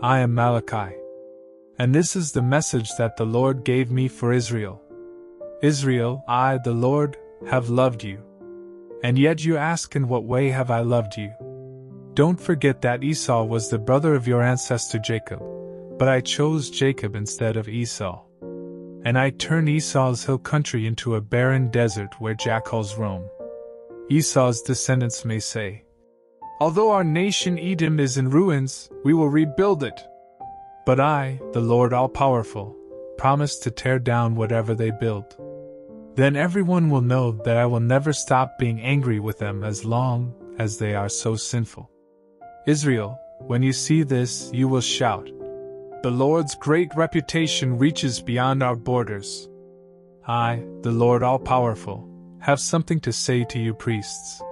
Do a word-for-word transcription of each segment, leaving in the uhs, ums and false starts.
I am Malachi. And this is the message that the Lord gave me for Israel. Israel, I, the Lord, have loved you. And yet you ask, in what way have I loved you? Don't forget that Esau was the brother of your ancestor Jacob, but I chose Jacob instead of Esau. And I turned Esau's hill country into a barren desert where jackals roam. Esau's descendants may say, although our nation Edom is in ruins, we will rebuild it. But I, the Lord all-powerful, promise to tear down whatever they build. Then everyone will know that I will never stop being angry with them as long as they are so sinful. Israel, when you see this, you will shout, the Lord's great reputation reaches beyond our borders. I, the Lord all-powerful, have something to say to you priests.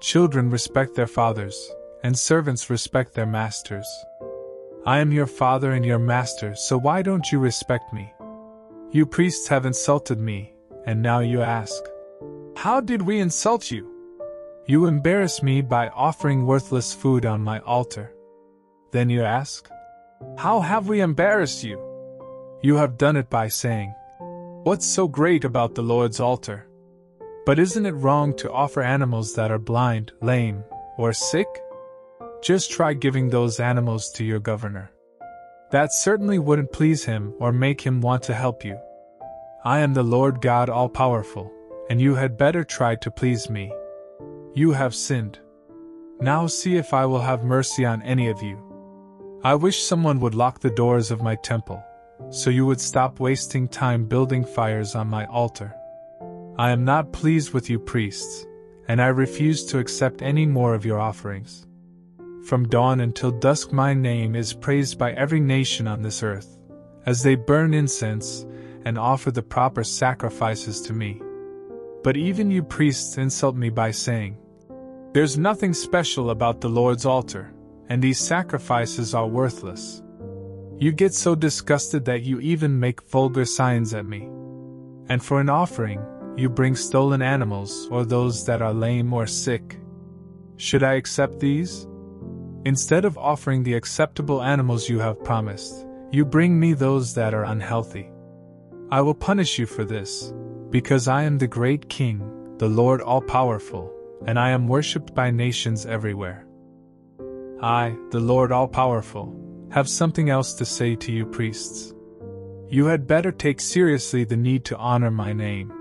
Children respect their fathers, and servants respect their masters. I am your father and your master, so why don't you respect me? You priests have insulted me, and now you ask, how did we insult you? You embarrass me by offering worthless food on my altar. Then you ask, how have we embarrassed you? You have done it by saying, what's so great about the Lord's altar? But isn't it wrong to offer animals that are blind, lame, or sick? Just try giving those animals to your governor. That certainly wouldn't please him or make him want to help you. I am the Lord God all-powerful, and you had better try to please me. You have sinned. Now see if I will have mercy on any of you. I wish someone would lock the doors of my temple, so you would stop wasting time building fires on my altar. I am not pleased with you priests, and I refuse to accept any more of your offerings. From dawn until dusk my name is praised by every nation on this earth, as they burn incense and offer the proper sacrifices to me. But even you priests insult me by saying, there's nothing special about the Lord's altar, and these sacrifices are worthless. You get so disgusted that you even make vulgar signs at me. And for an offering, you bring stolen animals or those that are lame or sick. Should I accept these? Instead of offering the acceptable animals you have promised, you bring me those that are unhealthy. I will punish you for this, because I am the great King, the Lord all-powerful, and I am worshipped by nations everywhere. I, the Lord all-powerful, have something else to say to you priests. You had better take seriously the need to honor my name.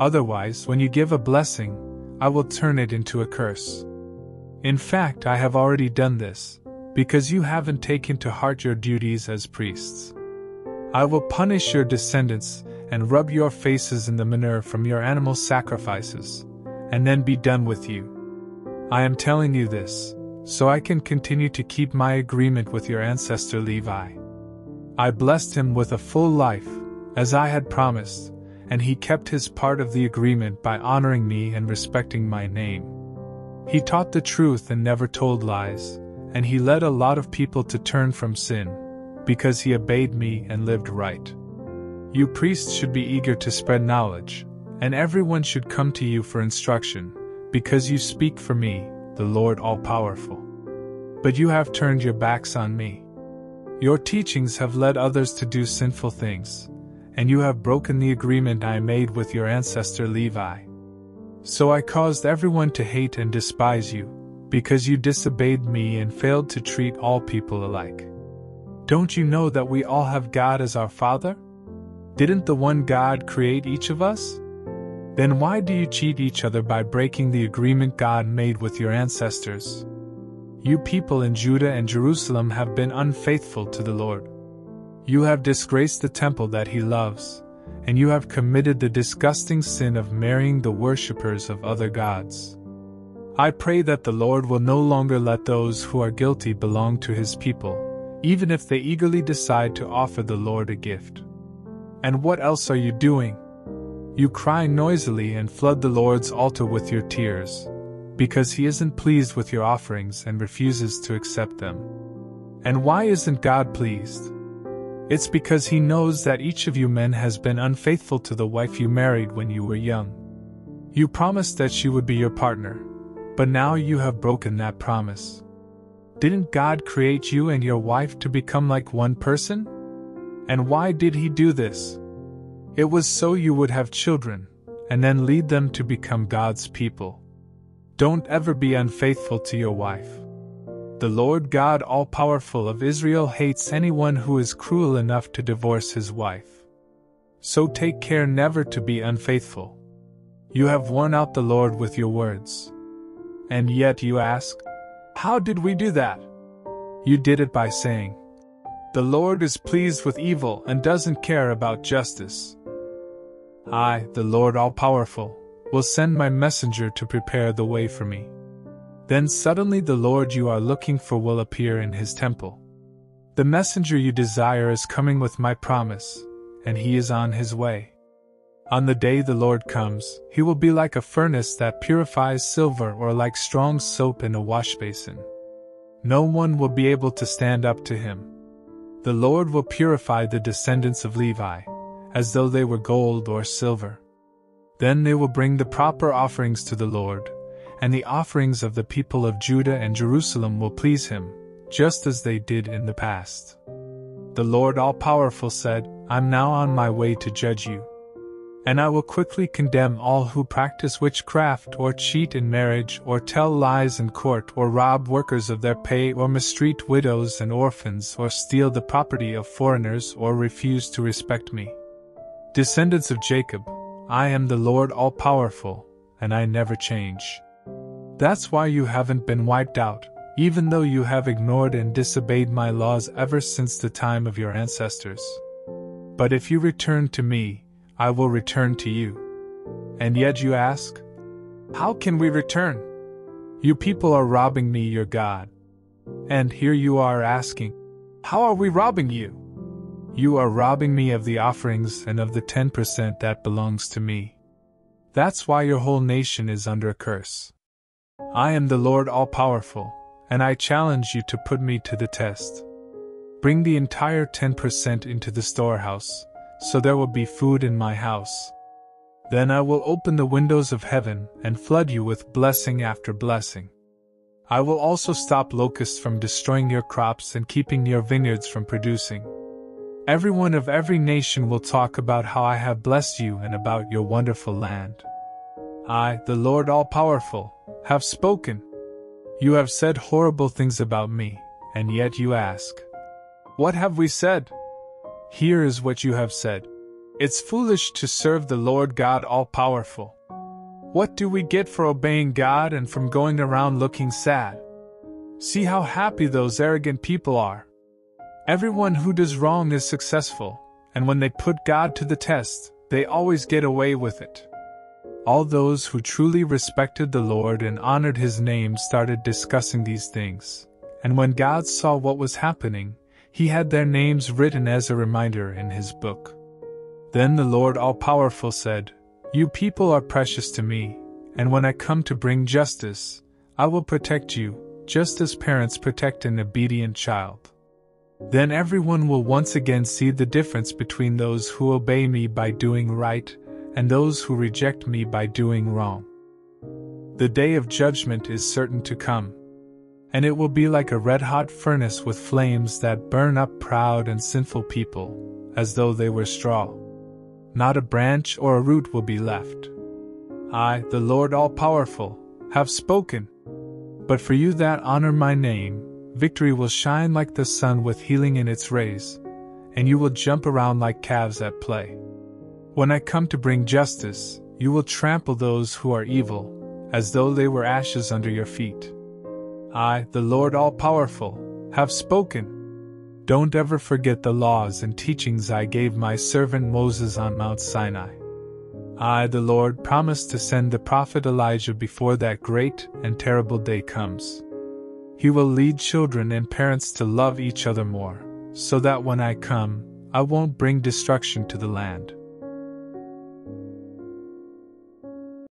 Otherwise, when you give a blessing, I will turn it into a curse. In fact, I have already done this, because you haven't taken to heart your duties as priests. I will punish your descendants and rub your faces in the manure from your animal sacrifices, and then be done with you. I am telling you this, so I can continue to keep my agreement with your ancestor Levi. I blessed him with a full life, as I had promised, and he kept his part of the agreement by honoring me and respecting my name. He taught the truth and never told lies, and he led a lot of people to turn from sin, because he obeyed me and lived right. You priests should be eager to spread knowledge, and everyone should come to you for instruction, because you speak for me, the Lord all-powerful. But you have turned your backs on me. Your teachings have led others to do sinful things, and you have broken the agreement I made with your ancestor Levi. So I caused everyone to hate and despise you, because you disobeyed me and failed to treat all people alike. Don't you know that we all have God as our Father? Didn't the one God create each of us? Then why do you cheat each other by breaking the agreement God made with your ancestors? You people in Judah and Jerusalem have been unfaithful to the Lord. You have disgraced the temple that he loves, and you have committed the disgusting sin of marrying the worshippers of other gods. I pray that the Lord will no longer let those who are guilty belong to his people, even if they eagerly decide to offer the Lord a gift. And what else are you doing? You cry noisily and flood the Lord's altar with your tears, because he isn't pleased with your offerings and refuses to accept them. And why isn't God pleased? It's because he knows that each of you men has been unfaithful to the wife you married when you were young. You promised that she would be your partner, but now you have broken that promise. Didn't God create you and your wife to become like one person? And why did he do this? It was so you would have children, and then lead them to become God's people. Don't ever be unfaithful to your wife. The Lord God all-powerful of Israel hates anyone who is cruel enough to divorce his wife. So take care never to be unfaithful. You have worn out the Lord with your words. And yet you ask, how did we do that? You did it by saying, the Lord is pleased with evil and doesn't care about justice. I, the Lord all-powerful, will send my messenger to prepare the way for me. Then suddenly the Lord you are looking for will appear in his temple. The messenger you desire is coming with my promise, and he is on his way. On the day the Lord comes, he will be like a furnace that purifies silver or like strong soap in a washbasin. No one will be able to stand up to him. The Lord will purify the descendants of Levi, as though they were gold or silver. Then they will bring the proper offerings to the Lord, and the offerings of the people of Judah and Jerusalem will please him, just as they did in the past. The Lord all-powerful said, I'm now on my way to judge you. And I will quickly condemn all who practice witchcraft or cheat in marriage or tell lies in court or rob workers of their pay or mistreat widows and orphans or steal the property of foreigners or refuse to respect me. Descendants of Jacob, I am the Lord all-powerful, and I never change. That's why you haven't been wiped out, even though you have ignored and disobeyed my laws ever since the time of your ancestors. But if you return to me, I will return to you. And yet you ask, how can we return? You people are robbing me, your God. And here you are asking, how are we robbing you? You are robbing me of the offerings and of the ten percent that belongs to me. That's why your whole nation is under a curse. I am the Lord all-powerful, and I challenge you to put me to the test. Bring the entire ten percent into the storehouse, so there will be food in my house. Then I will open the windows of heaven and flood you with blessing after blessing. I will also stop locusts from destroying your crops and keeping your vineyards from producing. Everyone of every nation will talk about how I have blessed you and about your wonderful land. I, the Lord all-powerful, have spoken. You have said horrible things about me, and yet you ask, what have we said? Here is what you have said. It's foolish to serve the Lord God all-powerful. What do we get for obeying God and from going around looking sad? See how happy those arrogant people are. Everyone who does wrong is successful, and when they put God to the test, they always get away with it. All those who truly respected the Lord and honored his name started discussing these things, and when God saw what was happening, he had their names written as a reminder in his book. Then the Lord all-powerful said, you people are precious to me, and when I come to bring justice, I will protect you, just as parents protect an obedient child. Then everyone will once again see the difference between those who obey me by doing right and those who reject me by doing wrong. The day of judgment is certain to come. And it will be like a red-hot furnace with flames that burn up proud and sinful people, as though they were straw. Not a branch or a root will be left. I, the Lord all-powerful, have spoken. But for you that honor my name, victory will shine like the sun with healing in its rays, and you will jump around like calves at play. When I come to bring justice, you will trample those who are evil, as though they were ashes under your feet. I, the Lord all-powerful, have spoken. Don't ever forget the laws and teachings I gave my servant Moses on Mount Sinai. I, the Lord, promised to send the prophet Elijah before that great and terrible day comes. He will lead children and parents to love each other more, so that when I come, I won't bring destruction to the land.